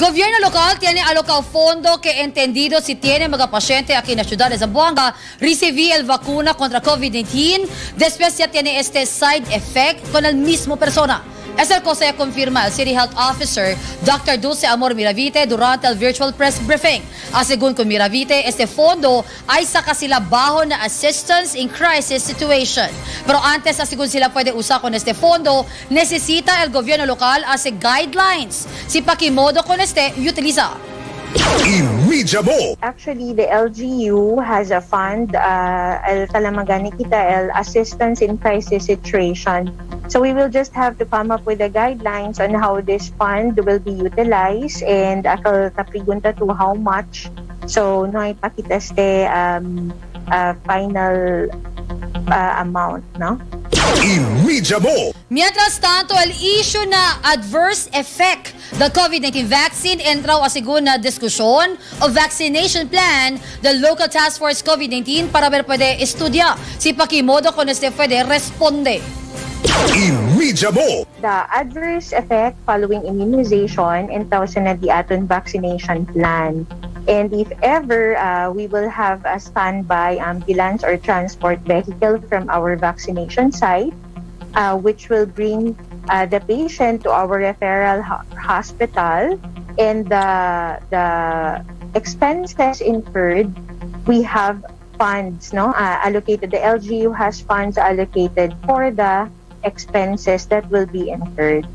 Gobyerno local tiene alocado fondo que entendido si tiene mga paciente aquí en la ciudad de Zamboanga recibí el vacuna contra COVID-19, después ya tiene este side effect con el mismo persona. Esa cosa ya confirma el City Health Officer Dr. Dulce Amor Miravite durante el virtual press briefing. Según con Miravite, este fondo ay saka sila baho na assistance in crisis situation. Pero antes según sila pwede usar con este fondo, necesita el gobierno local hacer guidelines. Si pakimodo con este, utiliza. Actually, the LGU has a fund, El Talamagani Kita El Assistance in Crisis Situation. So we will just have to come up with the guidelines on how this fund will be utilized and ako kaprigunta to how much. So no ipakita este final amount, no? Mientras tanto, el issue na adverse effect the COVID-19 vaccine entraw asiguna diskusyon o vaccination plan the local task force COVID-19 para ber pwede estudya si pakimodo kung este pwede responde. The adverse effect following immunization entaw sa na di aton vaccination plan. And if ever we will have a standby ambulance or transport vehicle from our vaccination site, which will bring the patient to our referral hospital, and the expenses incurred, we have funds, no? Allocated. The LGU has funds allocated for the expenses that will be incurred.